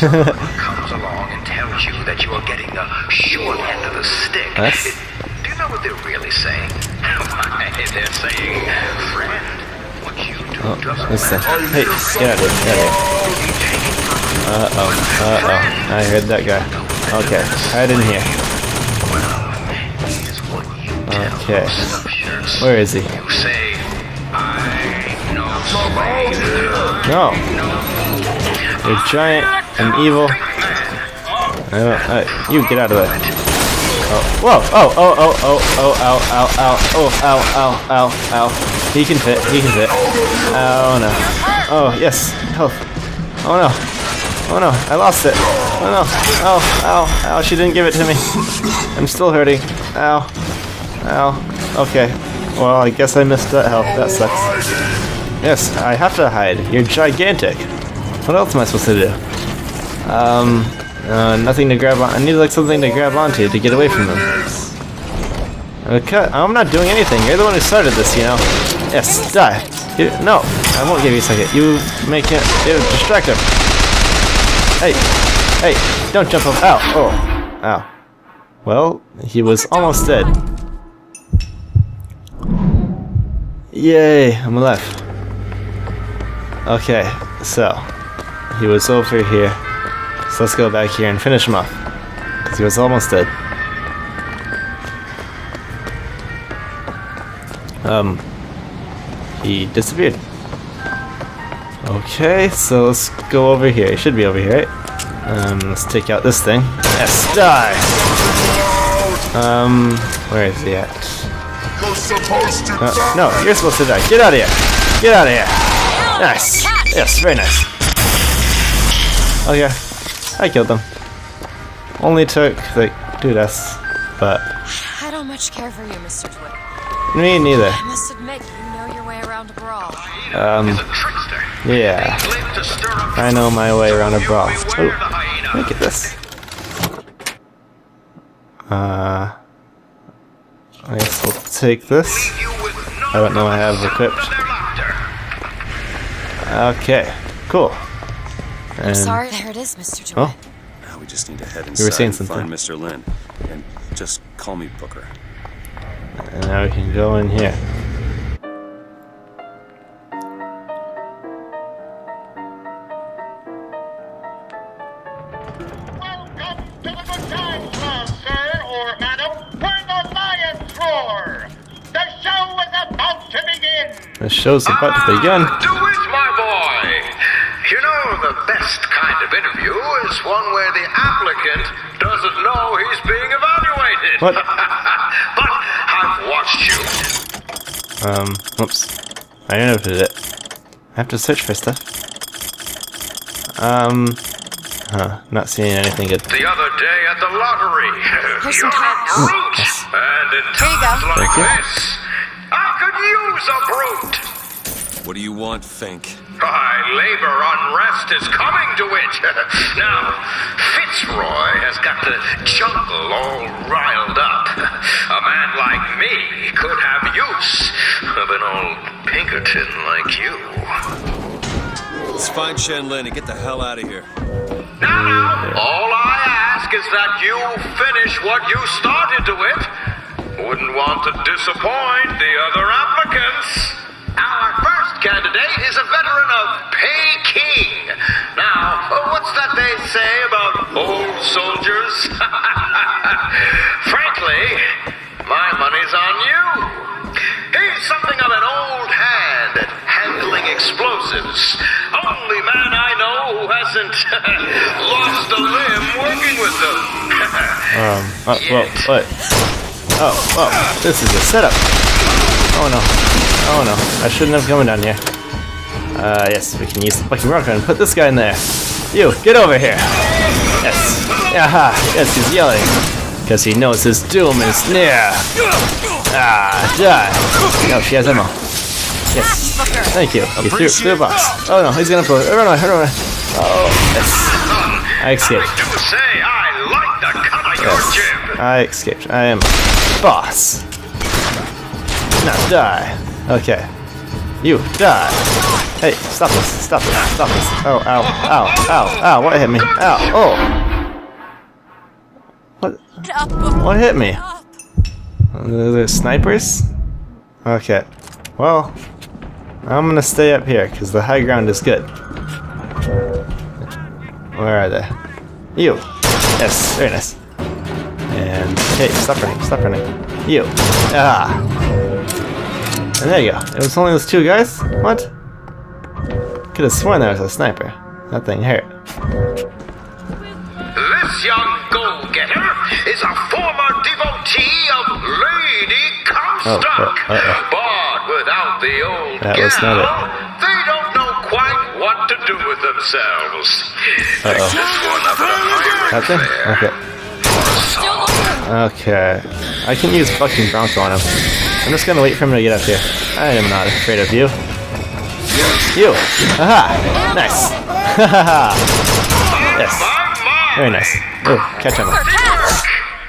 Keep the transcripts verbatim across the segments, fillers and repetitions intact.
someone comes along and tells you that you are getting the short end of the stick. That's... Do you know what they're really saying? They're saying, friend, what you do oh, doesn't matter. Hey, get out of here. Uh-oh, uh-oh. I heard that guy. Okay, right in here. Okay. Where is he? No. You're giant and evil. Uh, uh, you get out of there. Oh. Whoa! Oh! Oh! Oh! Oh! Oh! Ow! Ow! Ow! Oh! Ow! Ow! Ow! Ow! He can fit. He can fit. Oh no! Oh yes! Health! Oh no! Oh no! I lost it! Oh no! Oh! Ow! Ow! She didn't give it to me. I'm still hurting. Ow! Ow! Okay. Well, I guess I missed that health. That sucks. Yes, I have to hide. You're gigantic. What else am I supposed to do? Um, uh, nothing to grab on. I need like something to grab onto to get away from them. Okay, I'm not doing anything. You're the one who started this, you know. Yes, die. You, no, I won't give you a second. You make it. You distract him. Hey, hey, don't jump up. Ow, oh, ow. Well, he was almost dead. Yay, I'm alive. Okay, so he was over here. So let's go back here and finish him off. Because he was almost dead. Um, he disappeared. Okay, so let's go over here. He should be over here, right? Um, let's take out this thing. Yes, die! Um, where is he at? Uh, no, you're supposed to die. Get out of here! Get out of here! Nice! Yes, very nice. Okay. I killed them. Only took, like, two deaths, but... I don't much care for you, Mister Twitter. Me neither. I must admit, you know your way around a brawl. Um, yeah. I know my way around a brawl. Oh, look at this. Uh... I guess we'll take this. I don't know what I have equipped. Okay, cool. And I'm sorry, there it is, Mister Joy. Oh. Now we just need to head inside. You were saying something. Find Mister Lin, and just call me Booker. And now we can go in here. The show's about to begin. Ah, DeWitt, my boy! You know, the best kind of interview is one where the applicant doesn't know he's being evaluated. What? But I've watched you. Um, whoops. I interrupted it. I have to search for stuff. Um, huh, not seeing anything good. The other day at the lottery, you're a brute! And in times like this, a brute. What do you want, Fink? My labor unrest is coming to it. Now, FitzRoy has got the jungle all riled up. A man like me could have use of an old Pinkerton like you. Let's find Shen Lin and get the hell out of here. Now, now, all I ask is that you finish what you started to it. Wouldn't want to disappoint the other applicants. Our first candidate is a veteran of Peking. Now, what's that they say about old soldiers? Frankly, my money's on you. He's something of an old hand at handling explosives. Only man I know who hasn't lost a limb working with them. um, uh, well, what? Oh, oh, this is a setup. Oh no, oh no, I shouldn't have come down here. Uh, yes, we can use the fucking rocket and put this guy in there. You, get over here. Yes, aha, yes, he's yelling. Because he knows his doom is near. Ah, die. No, she has ammo. Yes, thank you. He threw, threw a box. Oh no, he's gonna blow it. Run away, run away. Oh, yes. I escaped. Yes, I escaped. I am... boss! Now die! Okay. You die! Hey, stop this, stop this, stop this. Oh, ow, ow, ow, ow, what hit me? Ow, oh! What, what hit me? Are there snipers? Okay, well, I'm gonna stay up here, because the high ground is good. Where are they? You! Yes, very nice. And, hey, stop running, stop running. You! Ah! And there you go. It was only those two guys? What? Could have sworn there was a sniper. That thing hurt. This young goal-getter is a former devotee of Lady Comstock. Oh, oh, oh, oh. But without the old that gal, was not it. They don't know quite what to do with themselves. Uh -oh. This one of the okay. Okay. Okay. I can use fucking Bronco on him. I'm just gonna wait for him to get up here. I am not afraid of you. You! Aha! Nice! Haha! Yes! Very nice. Oh, catch him.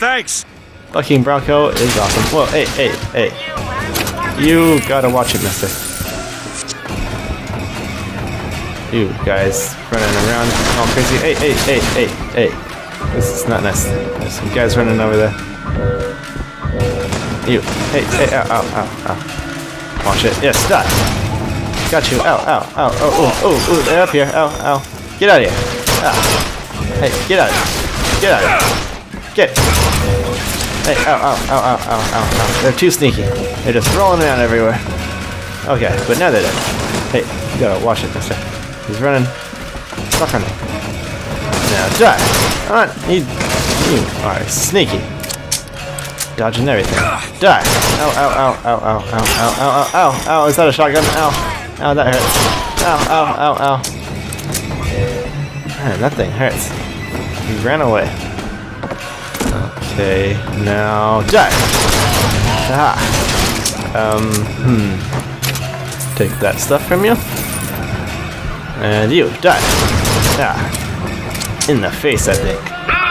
Thanks! Fucking Bronco is awesome. Whoa, hey, hey, hey. You gotta watch it, mister. You guys running around all crazy. Hey, hey, hey, hey, hey. This is not nice. There's some guys running over there. You. Hey, hey, ow, ow, ow, ow. Watch it. Yes, die! Got you. Ow, ow, ow, oh, oh, oh, oh, they're up here. Ow, ow. Get out of here. Ah. Hey, get out of here. Get out of here. Get. Hey, ow, ow, ow, ow, ow, ow, ow. They're too sneaky. They're just rolling around everywhere. Okay, but now they're dead. Hey, you gotta watch it, mister. He's running. Stop running. Now die. Come on. You, you are sneaky. Dodging everything. Die. Ow, ow, ow, ow, ow, ow, ow, ow, ow, ow. Is that a shotgun? Ow. Ow, that hurts. Ow, ow, ow, ow. Man, that thing hurts. He ran away. Okay, now die! Ah. Um, hmm. Take that stuff from you. And you, die! Ah. In the face, I think. No!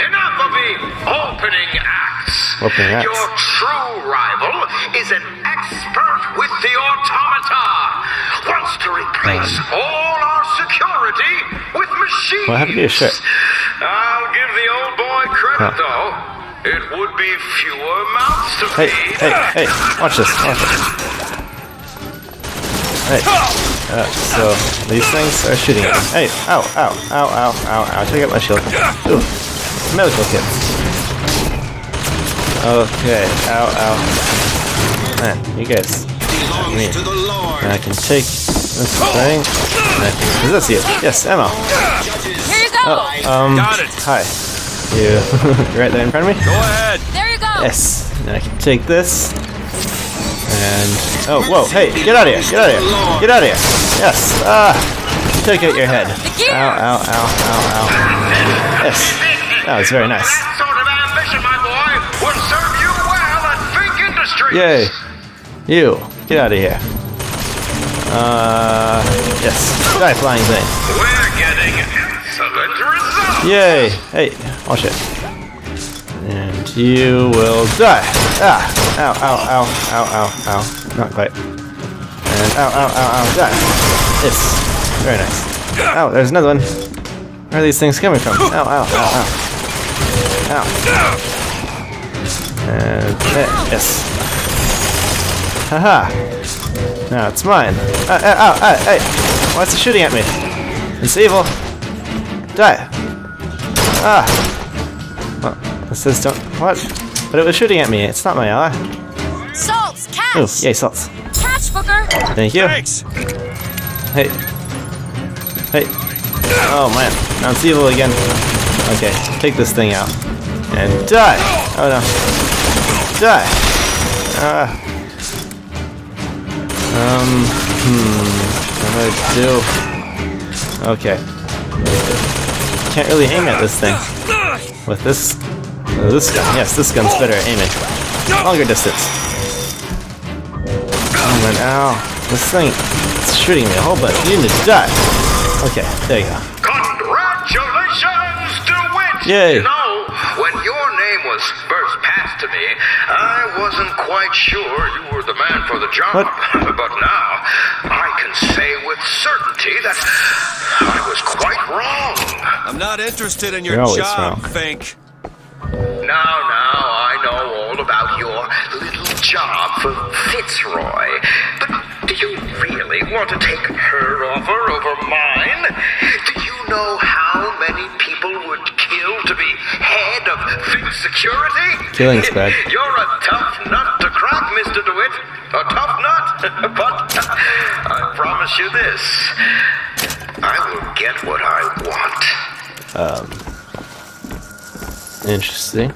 Enough of the opening acts! Opening acts? Your true rival is an expert with the automaton! Wants to replace um, all our security with machines. What happened to your shirt? I'll give the old boy credit oh. though. It would be fewer mouths to feed. Hey, hey, hey! Watch this! Watch this! Hey. Uh, so these things are shooting at me. Hey! Ow! Ow! Ow! Ow! Ow! Ow! Take out my shield. Ooh! Medical kit. Okay. Ow! Ow! Man, you guys. Me. And I can take this thing, and I can resist you. Yes, ammo. Here you go. Oh, um, Got it. Hi. You right there in front of me? Go ahead. There you go. Yes. And I can take this. And oh, whoa! Hey, get out of here! Get out of here! Get out of here! Yes. Ah. Take out your head. Ow! Ow! Ow! Ow! Ow! Yes. That was very nice. That sort of ambition, my boy, would serve you well at Fink Industries. Yay. You. Get out of here. Uh, yes. Die, flying thing. We're getting excellent results. Yay! Hey, oh shit. And you will die. Ah! Ow! Ow! Ow! Ow! Ow! Ow! Not quite. And ow! Ow! Ow! Ow! Die. Yes. Very nice. Ow! There's another one. Where are these things coming from? Ow! Ow! Ow! Ow! Ow! And eh, yes. Haha! -ha. Now it's mine. Uh, uh, uh, uh, hey! Why is it shooting at me? It's evil! Die! Ah! Well, it says don't. What? But it was shooting at me. It's not my ally. Salts! Catch! Ooh, yay, salts. Catch, fucker! Thank you. Thanks. Hey. Hey. Oh, man. Now it's evil again. Okay, take this thing out. And die! Oh, no. Die! Ah. Uh, Um, hmm, what do I do? Okay. Can't really aim at this thing. With this, uh, this gun, yes, this gun's better at aiming. Longer distance. Oh man, ow. This thing is shooting me a whole bunch. You need to die. Okay, there you go. Congratulations, DeWitt! Yay! You know, when your name was first passed to me, I wasn't quite sure you were the man for the job. What? But now, I can can say with certainty that I was quite wrong. I'm not interested in your job, Fink. Now, now, I know all about your little job for FitzRoy. But do you really want to take her offer over mine? Do you know how many people would kill to be head of Fink security? Killing's bad. You're a tough nut to crack, Mister DeWitt. A tough nut. But I promise you this. I will get what I want. Um... Interesting.